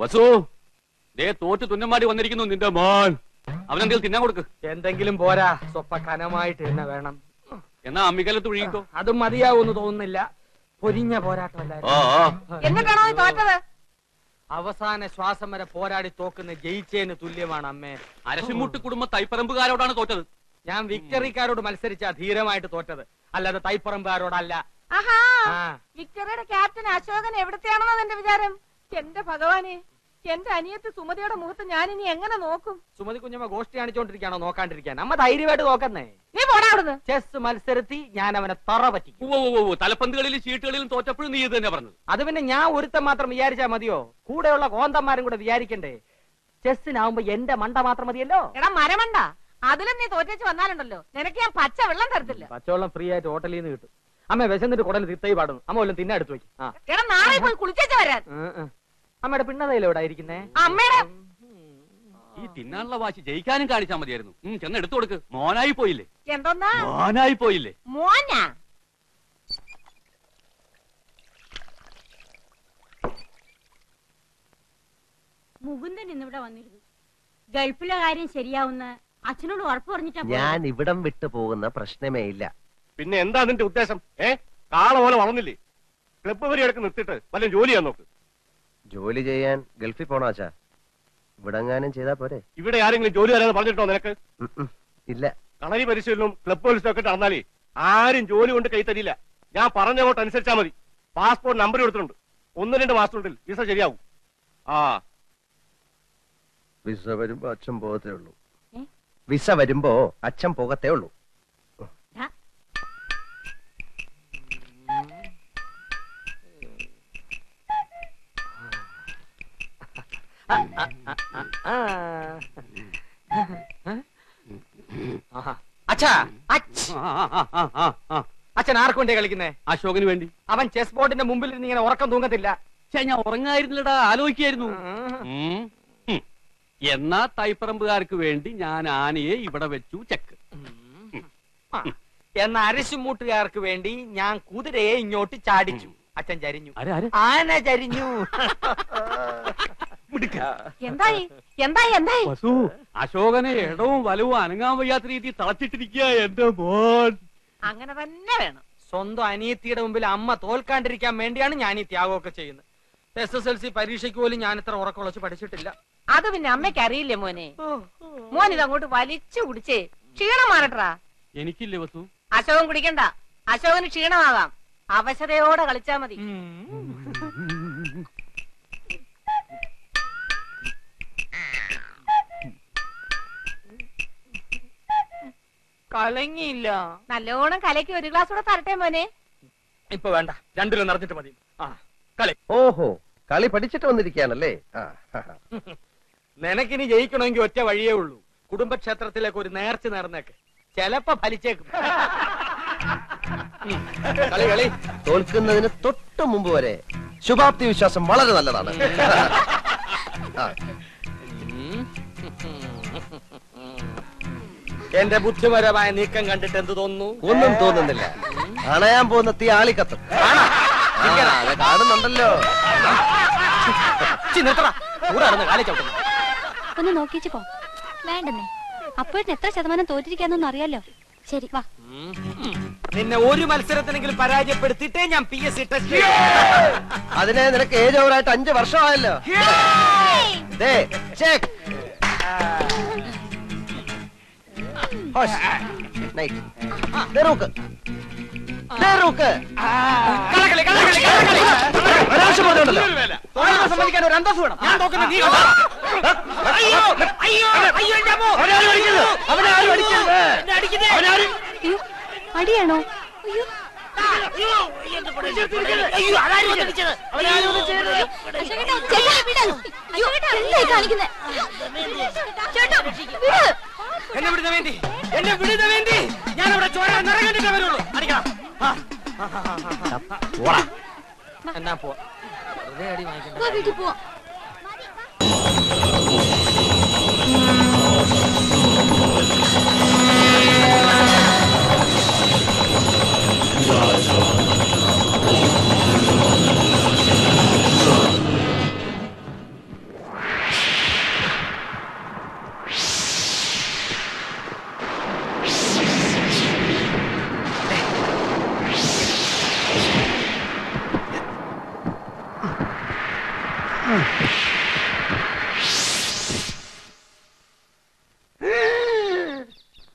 വസു, ദേ തോറ്റ് തുന്നമാടി വന്നിരിക്കുന്നു നിന്റെ മോൻ. അവനെന്തെങ്കിലും തിന്നാൻ കൊടുക്ക്. എന്തെങ്കിലും പോരാ, സ്വപ്പ കനമായിട്ട് തന്നെ വേണം. എന്നാ അമ്മിക്കലത്ത് ഒഴുകിക്കോ. അതും മതിയാവൂന്ന് തോന്നുന്നില്ല. പൊരിഞ്ഞ പോരാട്ടമല്ല, അവസാന ശ്വാസം വരെ പോരാടി തോക്കുന്ന ജയിച്ചതിന് തുല്യമാണ് അമ്മേ. അരശിമുട്ട് കുടുംബം തൈപ്പറമ്പുകാരോടാണ് തോറ്റത്. ഞാൻ വിക്ടറിക്കാരോട് മത്സരിച്ചാ ധീരമായിട്ട് തോറ്റത്, അല്ലാതെ തൈപ്പറമ്പുകാരോടല്ല. വിക്ടറിയുടെ ക്യാപ്റ്റൻ അശോകൻ എവിടത്തെയാണെന്നാണ് എന്റെ വിചാരം. എന്റെ ഭഗവാനെ, എന്റെ അനിയത്ത് സുമതിയുടെ മുഖത്ത് ഞാൻ ഇനി എങ്ങനെ നോക്കും? സുമതി കുഞ്ഞമ്മ ഗോഷ്ടി കാണിച്ചോണ്ടിരിക്കാണോ? നോക്കാണ്ടിരിക്കാൻ അമ്മ ധൈര്യമായിട്ട് നോക്കുന്നേ. നീ പോടാ. ചെസ് മത്സരത്തിൽ ഞാൻ അവനെ തറ പറ്റിക്കും. തലപ്പന്തുകളിലും ചീട്ടുകളിലും തോറ്റപ്പോഴും നീ ഇത് തന്നെ പറഞ്ഞത്. അത് പിന്നെ ഞാൻ ഒരുത്തം മാത്രം വിചാരിച്ചാ മതിയോ? കൂടെയുള്ള കോന്തന്മാരും കൂടെ വിചാരിക്കണ്ടേ? ചെസ്സിനാവുമ്പോ എന്റെ മണ്ട മാത്രം മതിയല്ലോ. എടാ മരമണ്ട, അതിലും നീ തോറ്റേച്ച് വന്നാലുണ്ടല്ലോ നിനക്ക് ഞാൻ പച്ച വെള്ളം തരത്തില്ല. പച്ചവെള്ളം ഫ്രീ ആയിട്ട് ഹോട്ടലിൽ നിന്ന് കിട്ടും. അമ്മ വിശന്നിട്ട് കുടൽ തിത്തൈ പാടുന്നു. അമ്മ വല്ലതും തിന്നെ എടുത്തു വെക്കും. അമ്മയുടെ പിന്നതയിലോ ഇവിടെ ഇരിക്കുന്നേ? അമ്മയുടെ ഈ തിന്നാനുള്ള വാശി ജയിക്കാനും കാണിച്ചാൽ മതിയായിരുന്നു. ചെന്ന് എടുത്തു കൊടുക്ക്. മോനായി പോയില്ലേ? എന്തോന്നാ മോനായി പോയില്ലേ? മോനാ മുകുന്ദൻ ഇന്നിവിടെ വന്നിരുന്നു. ഗൾഫിലെ കാര്യം ശരിയാവുന്ന അച്ഛനോട് ഉറപ്പ് പറഞ്ഞിട്ടാ. ഞാൻ ഇവിടം വിട്ടു പോകുന്ന പ്രശ്നമേ ഇല്ല. പിന്നെ എന്താ നിന്റെ ഉദ്ദേശം? കാള പോലെ വളർന്നില്ലേ? ക്ലബ് വരെയൊക്കെ നിർത്തിട്ട് വല്ല ജോലിയാ നോക്ക്. ജോലി ചെയ്യാൻ ഗൾഫിൽ പോണാച്ചാ. ഇവിടെങ്ങാനും ചെയ്താ പോരെ? ഇവിടെ ആരെങ്കിലും ജോലി തരാന്ന് പറഞ്ഞിട്ടോ നിനക്ക്? ഇല്ല. കളരി പരിശീലനവും ക്ലബ് പോലീസും ഒക്കെ നടന്നാലേ ആരും ജോലി കൊണ്ട് കൈ തരില്ല. ഞാൻ പറഞ്ഞങ്ങോട്ട് അനുസരിച്ചാ മതി. പാസ്പോർട്ട് നമ്പർ എടുത്തിട്ടുണ്ട്. 1-2 മാസത്തിൽ വിസ ശരിയാവും. ആ വിസ വരുമ്പോ അച്ഛൻ പോകത്തേ ഉള്ളൂ. വിസ വരുമ്പോ അച്ഛൻ പോകത്തേ ഉള്ളൂ. അച്ഛൻ ആർക്കു വേണ്ടി കളിക്കുന്നേ? അശോകന് വേണ്ടി. അവൻ ചെസ് ബോർഡിന്റെ മുമ്പിൽ ഇരുന്ന് ഇങ്ങനെ ഉറക്കം തൂങ്ങത്തില്ല. ഞാൻ ഉറങ്ങായിരുന്നില്ലടാ, ആലോചിക്കായിരുന്നു. എന്നാ തൈപ്പറമ്പുകാർക്ക് വേണ്ടി ഞാൻ ആനയെ ഇവിടെ വെച്ചു ചെക്ക്. എന്നാ അരശുമൂട്ടുകാർക്ക് വേണ്ടി ഞാൻ കുതിരയെ ഇങ്ങോട്ട് ചാടിച്ചു. അച്ഛൻ ചരിഞ്ഞു, ആന ചരിഞ്ഞു. അശോകനെ ഇടവും വലവും അനങ്ങാൻ വയ്യാത്ത രീതി തളച്ചിട്ടിരിക്കുക എന്റെ മോൻ. അങ്ങനെ തന്നെ വേണം. സ്വന്തം അനിയത്തിയുടെ മുമ്പിൽ അമ്മ തോൽക്കാണ്ടിരിക്കാൻ വേണ്ടിയാണ് ഞാൻ ഈ ത്യാഗമൊക്കെ ചെയ്യുന്നത്. SSLC പരീക്ഷയ്ക്ക് പോലും ഞാൻ ഇത്ര ഉറക്കുളച്ച് പഠിച്ചിട്ടില്ല. അത് പിന്നെ അമ്മയ്ക്ക് അറിയില്ലേ മോനെ? മോൻ ഇതങ്ങോട്ട് വലിച്ചു കുടിച്ചേ ക്ഷീണം മാറട്ടാ. എനിക്കില്ലേ വസു? അശോകൻ കുടിക്കണ്ട, അശോകന് ക്ഷീണമാകാം. അവശതയോടെ കളിച്ചാ മതി. കലങ്ങിയില്ല. നല്ലോണം കലക്കി ഒരു ഗ്ലാസ് കൂടെ തരട്ടെ മോനെ? ഇപ്പൊ വേണ്ട, രണ്ടിലും നിറഞ്ഞിട്ട് മതി. ഓഹോ, കളി പഠിച്ചിട്ട് വന്നിരിക്കാനല്ലേ? നിനക്കിനി ജയിക്കണമെങ്കിൽ ഒറ്റ വഴിയേ ഉള്ളൂ. കുടുംബക്ഷേത്രത്തിലേക്ക് ഒരു നേർച്ച നേർന്നേക്ക്. ചെലപ്പോ ഫലിച്ചേക്കും. കളി കളി തോൽക്കുന്നതിന് തൊട്ട് മുമ്പ് വരെ ശുഭാപ്തി വിശ്വാസം വളരെ നല്ലതാണ്. എന്റെ ബുദ്ധിപരമായ നീക്കം കണ്ടിട്ട് എന്ത് തോന്നുന്നു? ഒന്നും തോന്നുന്നില്ല. അണയാൻ പോകുന്ന തീ ആളിക്കത്തും കാണുന്നുണ്ടല്ലോ. ഒന്ന് നോക്കിച്ചു പോ. വേണ്ടേ അപ്പോഴത്തെ എത്ര ശതമാനം തോറ്റിരിക്കാന്നൊന്നും അറിയാലോ. ശരി വാ. നിന്നെ ഒരു മത്സരത്തിനെങ്കിലും പരാജയപ്പെടുത്തിട്ടേ ഞാൻ PSC ടെസ്റ്റ്. അതിനെ നിനക്ക് ഏജ് ഓവറായിട്ട് 5 വർഷമായല്ലോ. അടിയാണോ? എന്നെ വിടുന്ന വേണ്ടി, എന്നെ വിടുന്ന വേണ്ടി ഞാൻ അവിടെ ചോര നിറകണ്ടിട്ടേ വരുള്ളൂ. അടിക്കണം. എന്നാ പോ, അടി വാങ്ങിക്കോ.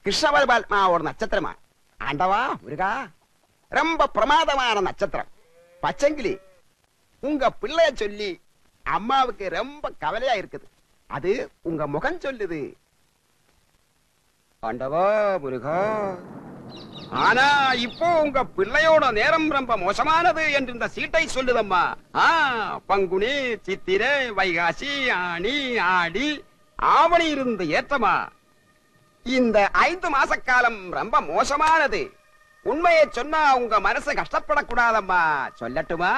കൃഷ്ണപരമാത്മാവൊരു നക്ഷത്രമാണ്. ആണ്ടവാ മുരുക, ரொம்ப பிரமாதமான நட்சத்திரம். பச்சங்கிளி, உங்க பிள்ளைய சொல்லி அம்மாவுக்கு ரொம்ப கவலையா இருக்குது. அது உங்க முகம் சொல்லுது. ஆண்டவா முருகா, ஆனா இப்போ உங்க பிள்ளையோட நேரம் ரொம்ப மோசமானது என்று இந்த சீட்டை சொல்லுதம்மா. பங்குனி, சித்திரை, வைகாசி, ஆணி, ஆடி, ஆவணி இருந்து ஏற்றமா இந்த 5 மாச காலம் ரொம்ப மோசமானது. உண்மையை சொன்னா உங்க மனசு கஷ்டப்படக்கூடாதம்மா. சொல்லட்டுமா?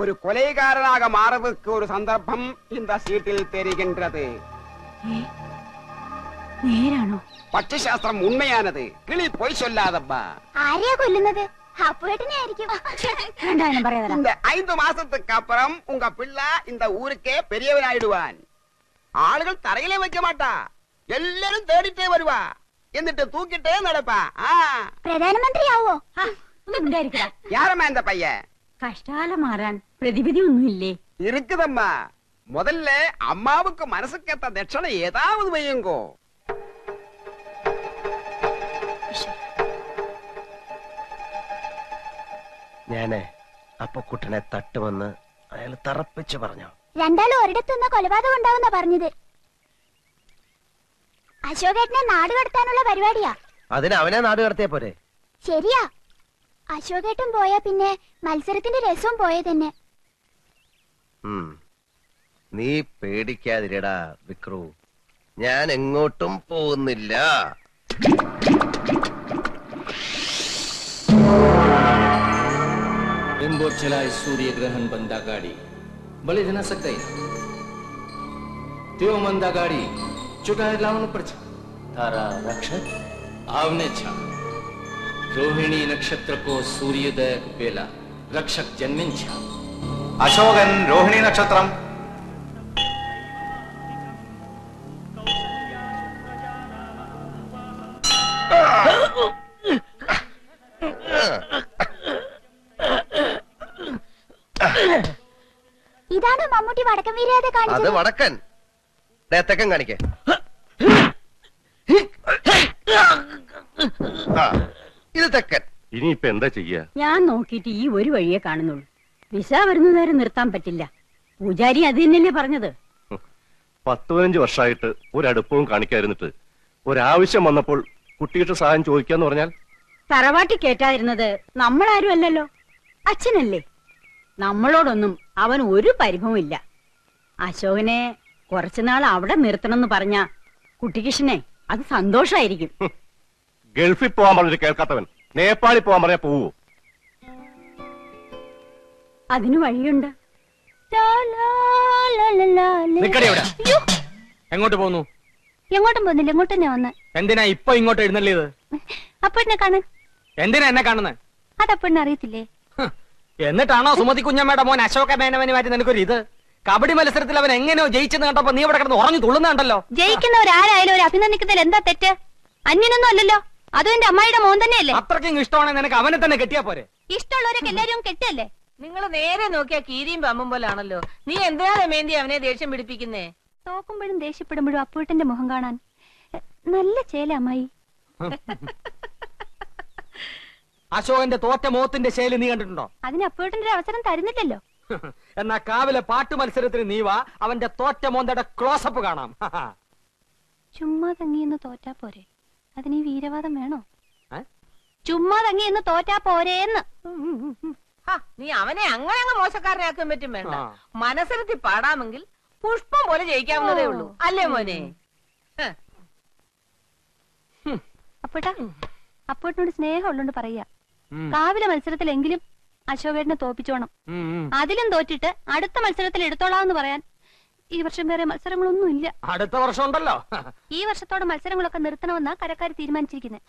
ஒரு கொலைகாரனாக மாறதுக்கு ஒரு சந்தர்ப்பம் இந்த சீட்டில் தெரிகின்றது. பட்சி சாஸ்திரம் உண்மையானது, கிளி போய் சொல்லாதம்மா. இந்த 5 மாசத்துக்கு அப்புறம் உங்க பிள்ளை இந்த ஊருக்கே பெரியவனாயிடுவான். ஆளுகள் தரையிலே வைக்க மாட்டா, எல்லாரும் தேடிட்டே வருவா, എന്നിട്ട് തൂക്കിട്ടേ നടപ്പാ. പ്രധാനമന്ത്രിയാവോ? യാരമ്മ എന്താ പയ്യ? കഷ്ടാല മാറാൻ പ്രതിവിധി ഒന്നുമില്ലേ? ഇരിക്കുതമ്മ. മുതലേ അമ്മാവുക്ക് മനസ്സുക്കെത്ത ദക്ഷിണ ഏതാവത് വയ്യുങ്കോ. ഞാന് അപ്പക്കുട്ടനെ തട്ടുവന്ന് അയാൾ തറപ്പിച്ചു പറഞ്ഞു. രണ്ടാളും ഒരിടത്തുനിന്ന് കൊലപാതകം ഉണ്ടാവുന്ന പറഞ്ഞത്. അശോകേട്ടനെ നാട് കടത്താനുള്ള പരിപാടിയാ. അതിന് അവനെ നാട് കടത്തിയ പോരെ? ശരിയാ, അശോകേട്ടൻ പോയാ പിന്നെ മത്സരത്തിന്റെ രസവും പോയ തന്നെ. നീ പേടിക്കാതിരടാ വിക്രു, ഞാൻ എങ്ങോട്ടും പോകുന്നില്ല. സൂര്യഗ്രഹൺ ബന്ദാ ഗാഡി ബളി ജന സക്തൈ തെയോ ബന്ദാ ഗാഡി चुकाए लावन पर छा, तारा रक्षक आवने छा। रोहिणी नक्षत्र को सूर्योदय बेला रक्षक जन्मिन छा. अशोकन रोहिणी नक्षत्रम ഇതാണ് മമ്മൂട്ടി വടക്കൻ വീരയെ കാണിച്ചത്. അത് വടക്കൻ തെക്കൻ കാണിക്കേ. ഇത് തെക്കൻ. ഇനിയിപ്പ എന്താ ചെയ്യാ? ഞാൻ നോക്കിട്ട് ഈ ഒരു വഴിയെ കാണുന്നുള്ളൂ. വിസ വരുന്നവരെ നിർത്താൻ പറ്റില്ല. പൂജാരി അത് തന്നെയല്ലേ പറഞ്ഞത്. 10-15 വർഷമായിട്ട് ഒരടുപ്പവും കാണിക്കാതിരുന്നിട്ട് ഒരാവശ്യം വന്നപ്പോൾ കുട്ടിയുടെ സഹായം ചോദിക്കാന്ന് പറഞ്ഞാൽ തറവാട്ടി കേട്ടാതിരുന്നത് നമ്മളാരും അല്ലല്ലോ, അച്ഛനല്ലേ. നമ്മളോടൊന്നും അവൻ ഒരു പരിഭവം ഇല്ല. അശോകനെ കുറച്ചുനാൾ അവിടെ നിർത്തണം എന്ന് പറഞ്ഞ കുട്ടികൃഷ്ണനെ അത് സന്തോഷമായിരിക്കും. ഗൾഫിൽ പോവാൻ പറഞ്ഞിട്ട് കേൾക്കാത്തവൻ നേപ്പാളിൽ പോവാൻ പറഞ്ഞാൽ പോവോ? അതിന് വഴിയുണ്ട്. എങ്ങോട്ട് പോകുന്നു? എങ്ങോട്ടും പോകുന്നില്ല, എങ്ങോട്ട് തന്നെ വന്ന്. എന്തിനാ ഇപ്പൊ ഇങ്ങോട്ട് എഴുന്നള്ളിയത്? അപ്പനെ കാണാൻ. എന്തിനാ എന്നെ കാണുന്നത്? അതപ്പനെ അറിയത്തില്ലേ? എന്നിട്ടാണോ സുമതി കുഞ്ഞമ്മയുടെ മോൻ അശോക മേനവനെ മാറ്റി നിനക്കൊരിത്? കബഡി മത്സരത്തിൽ അവൻ എങ്ങനെയോ ജയിച്ചെന്ന് കണ്ടപ്പോ നീ ഇവിടെ കിടന്ന് ഉറഞ്ഞു തുള്ളുന്നുണ്ടല്ലോ. ജയിക്കുന്നവരാരായാലും ഒരു അഭിനന്ദിക്കുന്നതിൽ എന്താ തെറ്റ്? അന്യനൊന്നും അല്ലല്ലോ, അതും എന്റെ അമ്മായിയുടെ മോൻ തന്നെയല്ലേ. അത്രയ്ക്കും ഇഷ്ടമാണെങ്കിൽ നിനക്ക് അവനെ തന്നെ കെട്ടിയാ പോരെ? ഇഷ്ടമുള്ളവരൊക്കെ എല്ലാവരും കെട്ടല്ലേ. നിങ്ങൾ നേരെ നോക്കിയാ കീരിയും പമ്പും പോലാണല്ലോ. നീ എന്തിനാ രമേന്തി അവനെ ദേഷ്യം പിടിപ്പിക്കുന്നേ? നോക്കുമ്പോഴും ദേഷ്യപ്പെടുമ്പോഴും അപ്പൂട്ടന്റെ മുഖം കാണാൻ നല്ല ചേല അമ്മായി. അശോകന്റെ തോറ്റ മോത്തിന്റെ ശേല നീ കണ്ടിട്ടുണ്ടോ? അതിന് അപ്പൂട്ടന്റെ അവസരം തരുന്നില്ലല്ലോ. എന്നാ കാവിലെ പാട്ട് മത്സരത്തിന് നീവാ, അവന്റെ തോറ്റ മോന്തയുടെ ക്ലോസപ്പ് കാണാം. ചുമ്മാ തങ്ങിയെന്ന് തോറ്റാ പോരെ? അതിന് ഈ വീരവാദം വേണോ? ചുമ്മാ തങ്ങിയെന്ന് തോറ്റാ പോരെന്ന് നീ അവനെ അങ്ങനെ അങ്ങ് മോശക്കാരനാക്കാൻ പറ്റും. വേണ്ട, മത്സരത്തിൽ പാടാമെങ്കിൽ പുഷ്പം പോലെ ജയിക്കാവുന്നതേ ഉള്ളൂ, അല്ലേ മോനെ? അപ്പോട്ടാ, അപ്പോട്ടിനോട് സ്നേഹമുള്ളോണ്ട് പറയാ, കാവിലെ മത്സരത്തിലെങ്കിലും അശോകേട്ടനെ തോപ്പിച്ചോണം. അതിലും തോറ്റിട്ട് അടുത്ത മത്സരത്തിൽ എടുത്തോളാന്ന് പറയാൻ ഈ വർഷം വേറെ മത്സരങ്ങളൊന്നും ഇല്ല. അടുത്ത വർഷം ഉണ്ടല്ലോ. ഈ വർഷത്തോടെ മത്സരങ്ങളൊക്കെ നിർത്തണമെന്നാ കരക്കാര് തീരുമാനിച്ചിരിക്കുന്നത്.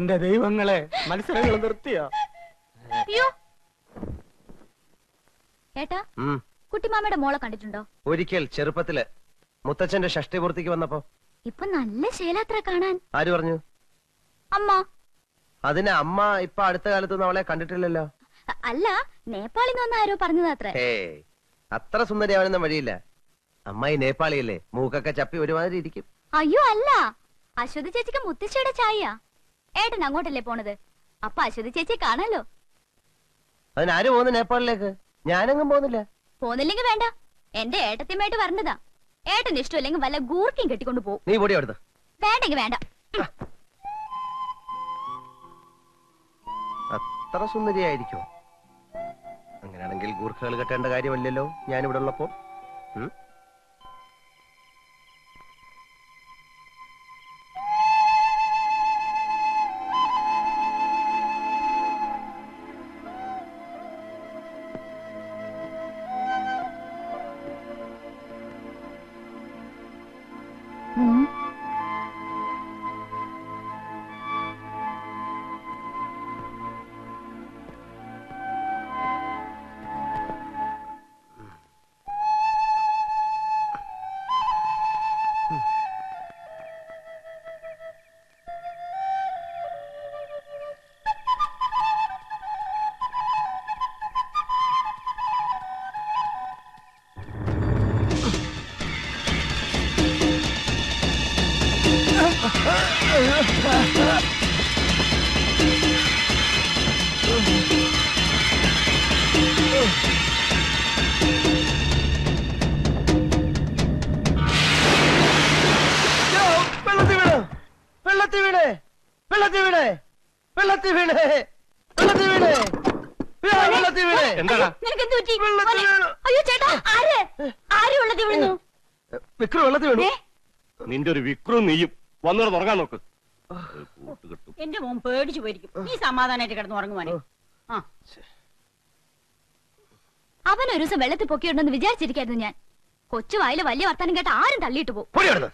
എന്റെ ദൈവങ്ങളെ, മത്സരങ്ങൾ നിർത്തിയോ? അയ്യോ ഏട്ടാ, കുട്ടിമാമയുടെ മോളെ കണ്ടിട്ടുണ്ടോ? ഒരിക്കൽ ചെറുപ്പത്തില് മുത്തച്ഛന്റെ ഷഷ്ടിപൂർത്തിക്ക് വന്നപ്പോ. ഇപ്പൊ നല്ല ശീലാത്ര കാണാൻ. ആര് പറഞ്ഞു? അമ്മ. അതിന് അമ്മ ഇപ്പൊ അടുത്ത കാലത്തൊന്നും അവളെ കണ്ടിട്ടില്ലല്ലോ. അല്ല, നേപ്പാളിൽ നിന്ന് ആരോ പറഞ്ഞതാത്രേ. അത്ര സുന്ദരിയാവണമെന്ന വഴിയില്ല. അമ്മായി നേപ്പാളിയല്ലേ, മൂക്കൊക്കെ ചപ്പി ഒരുമാതിരി ഇരിക്കും. അയ്യോ അല്ല, അശ്വതി ചേച്ചിക്ക് മുത്തശ്ശിയുടെ ചായ. ഏട്ടൻ അങ്ങോട്ടല്ലേ പോണത്? അപ്പൊ അശ്വതി ചേച്ചി കാണാലോ. അതിനാര് പോകുന്നു നേപ്പാളിലേക്ക്? ഞാനെങ്ങും പോകുന്നില്ല. പോകുന്നില്ലെങ്കിൽ വേണ്ട, എന്റെ ഏട്ടത്തിയുമായിട്ട് വരണ്ടതാ. ഏട്ടൻ ഇഷ്ടമില്ലെങ്കിൽ വല്ല ഗൂർക്കും കെട്ടിക്കൊണ്ട് പോകും. നീ പൊടി അവിടുത്തെ. വേണ്ടെങ്കിൽ വേണ്ട. അത്ര സുന്ദരിയായിരിക്കോ? അങ്ങനെയാണെങ്കിൽ ഗൂർഖകൾ കെട്ടേണ്ട കാര്യമല്ലല്ലോ ഞാനിവിടെ ഉള്ളപ്പോ. നിന്റെ ഒരു വിക്രു നീയും വന്നോട് ഉറങ്ങാൻ നോക്ക്. എന്റെ മോൻ പേടിച്ചു പോയിരിക്കും. നീ സമാധാനമായിട്ട് കിടന്ന് ഉറങ്ങുവാനേ. അവൻ ഒരു ദിവസം വെള്ളത്തിൽ പൊക്കിയുണ്ടെന്ന് വിചാരിച്ചിരിക്കായിരുന്നു ഞാൻ. കൊച്ചു വായില് വലിയ വർത്താനം കേട്ട് ആരും തള്ളിയിട്ട് പോകും.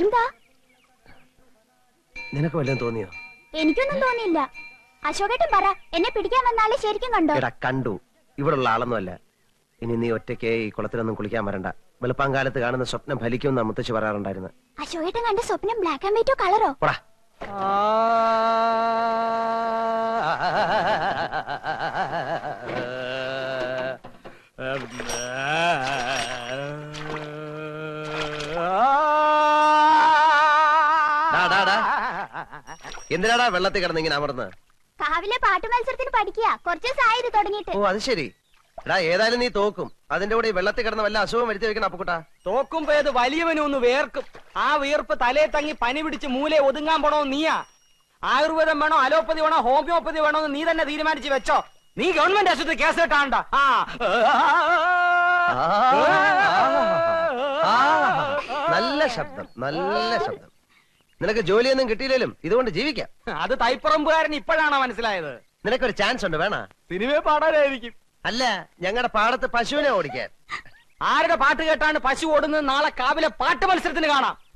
എന്താ നിനക്ക് വല്ലതും തോന്നിയോ? എനിക്കൊന്നും തോന്നിയില്ല. അശോകേട്ടൻ പറ, എന്നെ പിടിക്കാൻ വന്നാലേ ശരിക്കും കണ്ടോ? കണ്ടു. ഇവിടെ ഉള്ള ആളൊന്നുമല്ല. ഇനി നീ ഒറ്റയ്ക്ക് ഈ കുളത്തിലൊന്നും കുളിക്കാൻ വരണ്ട. വെളുപ്പാൻ കാലത്ത് കാണുന്ന സ്വപ്നം ഫലിക്കും എന്ന് മുത്തശ്ശി പറയാറുണ്ടായിരുന്നു. അശോകേട്ടൻ കണ്ട സ്വപ്നം ബ്ലാക്ക് ആൻഡ് വൈറ്റോ കളറോ? എന്തിനാടാ വെള്ളത്തിൽ കിടന്നിങ്ങനെ അമർന്ന്? കാവിലെ പാട്ട് മത്സരത്തിന് പഠിക്കുക, കുറച്ച് സായി തുടങ്ങിയിട്ട്. ഓ അത് ശരി. എടാ ഏതായാലും നീ തോക്കും. അതിന്റെ കൂടെ വെള്ളത്തിൽ കിടന്ന വല്ല അസുഖം വരുത്തി വെക്കണം. അപ്പുക്കുട്ടാ തോക്കുമ്പോ ഏത് വലിയവനൊന്ന് വേർക്കും. ആ വീർപ്പ് തലയെ തങ്ങി പനി പിടിച്ച് മൂലെ ഒതുങ്ങാൻ പോണോ നീയാ? ആയുർവേദം വേണോ, അലോപ്പതി വേണോ, ഹോമിയോപ്പതി വേണോ എന്ന് നീ തന്നെ തീരുമാനിച്ച് വെച്ചോ. നീ ഗവൺമെന്റ് ആശുപത്രി കേസ് കിട്ടാണ്ട. നല്ല ശബ്ദം, നല്ല ശബ്ദം. നിനക്ക് ജോലിയൊന്നും കിട്ടിയില്ലേലും ഇതുകൊണ്ട് ജീവിക്കാം. അത് തൈപ്പറമ്പുകാരൻ ഇപ്പോഴാണോ മനസ്സിലായത്? നിനക്കൊരു ചാൻസ് ഉണ്ട്. വേണ സിനിമയെ പാടാനായിരിക്കും. അല്ല, ഞങ്ങളുടെ പാടത്ത് പശുവിനെ ഓടിക്കാൻ. ആരുടെ പാട്ട് കേട്ടാണ് പശു ഓടുന്നത്? നാളെ കാവിലെ പാട്ട് മത്സരത്തിന് കാണാം.